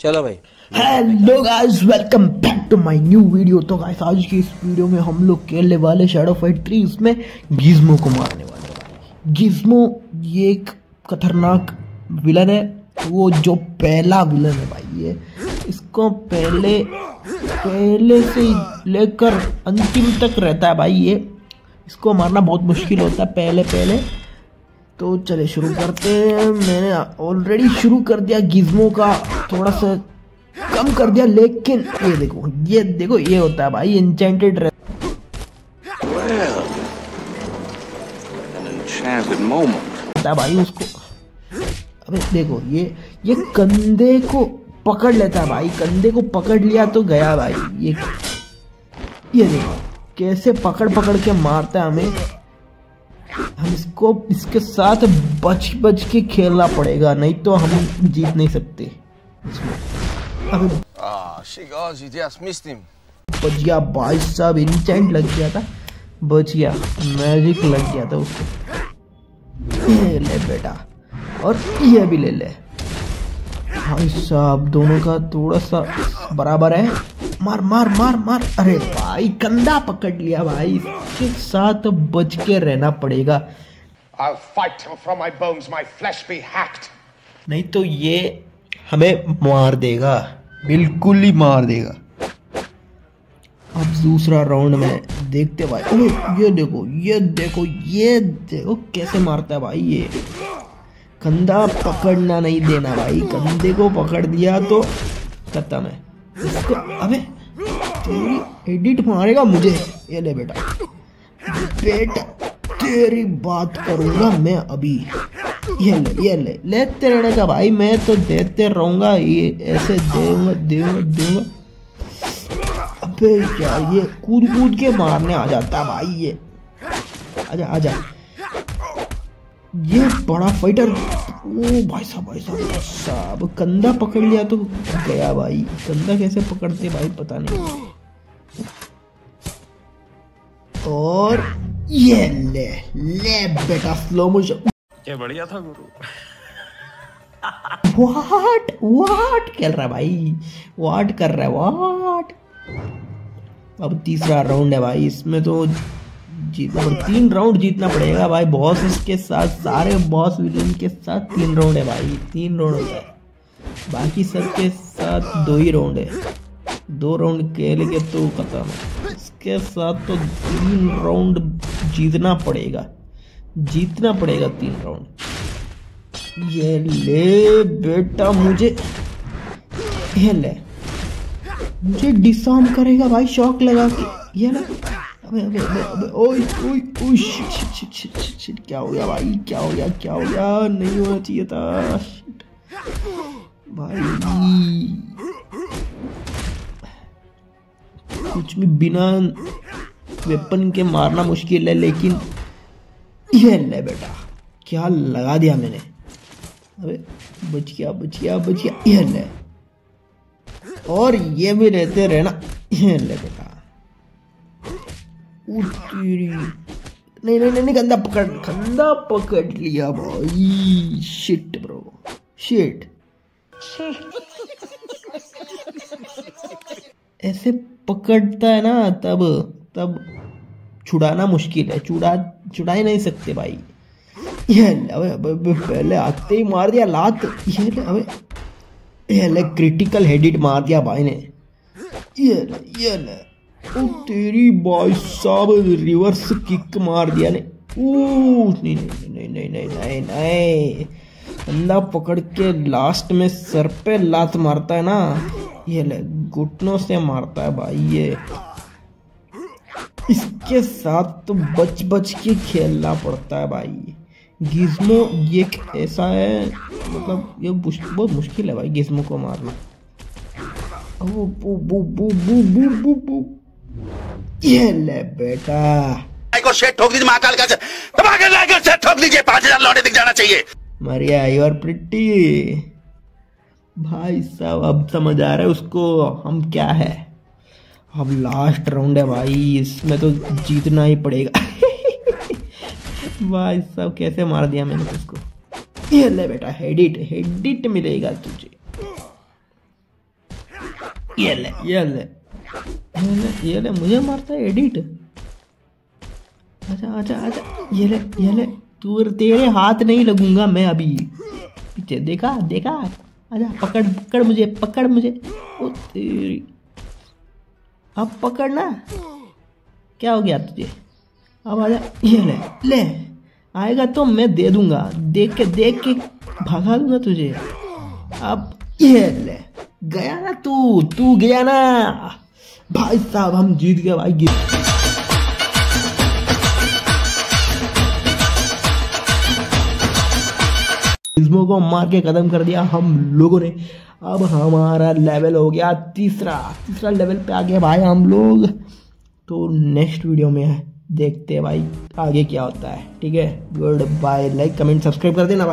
चलो भाई। Hello guys, welcome back to my new video. तो गाइस आज की इस वीडियो में हम लोग खेलने वाले शैडो फाइट 3, इसमें गिज़मो को मारने वाले हैं। गिज़मो ये एक खतरनाक विलन है, वो जो पहला विलन है भाई। ये इसको पहले से लेकर अंतिम तक रहता है भाई। ये इसको मारना बहुत मुश्किल होता है पहले। तो चले शुरू करते हैं। मैंने ऑलरेडी शुरू कर दिया, गिज़मो का थोड़ा सा कम कर दिया, लेकिन ये देखो ये होता है भाई एन्चेंटेड रहता है भाई उसको। अबे देखो ये कंधे को पकड़ लेता है भाई। कंधे को पकड़ लिया तो गया भाई। ये देखो कैसे पकड़ के मारता है हमें। हम इसको इसके साथ बच के खेलना पड़ेगा, नहीं तो हम जीत नहीं सकते। बच गया भाई साहब, इंचेंट लग गया था, बच गया, मैजिक लग गया था उसको। ये ले बेटा, और ये भी ले ले भाई साहब। दोनों का थोड़ा सा बराबर है। मार मार मार मार, अरे भाई कंधा पकड़ लिया भाई। इसके साथ बच के रहना पड़ेगा, नहीं तो ये हमें मार देगा, बिल्कुल ही मार देगा। अब दूसरा राउंड में देखते भाई। अरे ये देखो कैसे मारता है भाई। ये कंधा पकड़ना नहीं देना भाई, कंधे को पकड़ दिया तो खत्म है इसको। अबे तेरी एडिट मारेगा मुझे। ये ले बेटा, तेरी बात करूंगा मैं अभी। ये ले तेरे ने का भाई, मैं तो देते रहूंगा। ये ऐसे दूंगा। अबे यार ये कूद के मारने आ जाता भाई। ये आजा ये बड़ा फाइटर। ओ भाई साहब कंधा पकड़ लिया तो गया भाई। कंधा कैसे पकड़ते भाई पता नहीं। और ये ले बेटा, स्लो मोशन। ये बढ़िया था गुरु। व्हाट खेल रहा है भाई, व्हाट कर रहा है, व्हाट। अब तीसरा राउंड है भाई, इसमें तो जीतना, 3 राउंड जीतना पड़ेगा भाई। बॉस इसके साथ, सारे बॉस विलन के साथ 3 राउंड है भाई। 3 राउंड है, बाकी सबके साथ 2 ही राउंड है। 2 राउंड खेल के तो खत्म है। इसके साथ तो 3 राउंड जीतना पड़ेगा 3 राउंड। ये ले बेटा, मुझे डिसआर्म करेगा भाई शॉक लगा के। ये ले, अबे ओए शिट क्या हो गया भाई, क्या हो गया, नहीं होना चाहिए था भाई। कुछ भी बिना वेपन के मारना मुश्किल है, लेकिन ये ले बेटा क्या लगा दिया मैंने। अबे बच गया। ये ले, और ये भी रहते रहना। ये ले बेटा, नहीं कंधा पकड़ लिया भाई। Shit bro, shit. ऐसे पकड़ता है ना, तब छुड़ाना मुश्किल है, छुड़ा ही नहीं सकते भाई। ये पहले आते ही मार दिया लात। ये क्रिटिकल हेडिट मार दिया भाई ने। ये ले ओ तेरी भाई साहब, रिवर्स किक मार दिया ने। नहीं, अंधा पकड़ के लास्ट में सर पे लात मारता है ना। ये ले घुटनों से मारता है भाई। ये इसके साथ तो बच के खेलना पड़ता है भाई। गिज़मो ये ऐसा है, मतलब ये बहुत मुश्किल है भाई गिज़मो को मारना। वो ये ले बेटा, को शेट ठोक दीजिए महाकाल का, तबाके लाइक शेट ठोक दीजिए। 5000 लौटे दिख जाना चाहिए। मरिया यू आर प्रिटी भाई साहब। अब समझ आ रहा है उसको हम क्या है। अब लास्ट राउंड है भाई, इसमें तो जीतना ही पड़ेगा। भाई साहब कैसे मार दिया मैंने उसको। ये ले बेटा, हेडिट मिलेगा तुझे। ये ले ये ले ये ले, मुझे मारता है एडिट। अच्छा अच्छा अच्छा, ये ले तू, तेरे हाथ नहीं लगूंगा मैं अभी। पीछे देखा देखा, अच्छा पकड़ पकड़ मुझे, पकड़ मुझे। ओ तेरी, अब पकड़ना, क्या हो गया तुझे, अब आजा। ये ले आएगा तो मैं दे दूंगा, देख के भागा दूंगा तुझे। अब ये ले, गया ना तू, तू गया ना। भाई साहब हम जीत गए भाई। गिज़्मो को मार के खत्म कर दिया हम लोगों ने। अब हमारा लेवल हो गया तीसरा, तीसरा लेवल पे आ गए भाई हम लोग। तो नेक्स्ट वीडियो में देखते हैं भाई आगे क्या होता है। ठीक है, good bye, like comment subscribe कर देना भाई।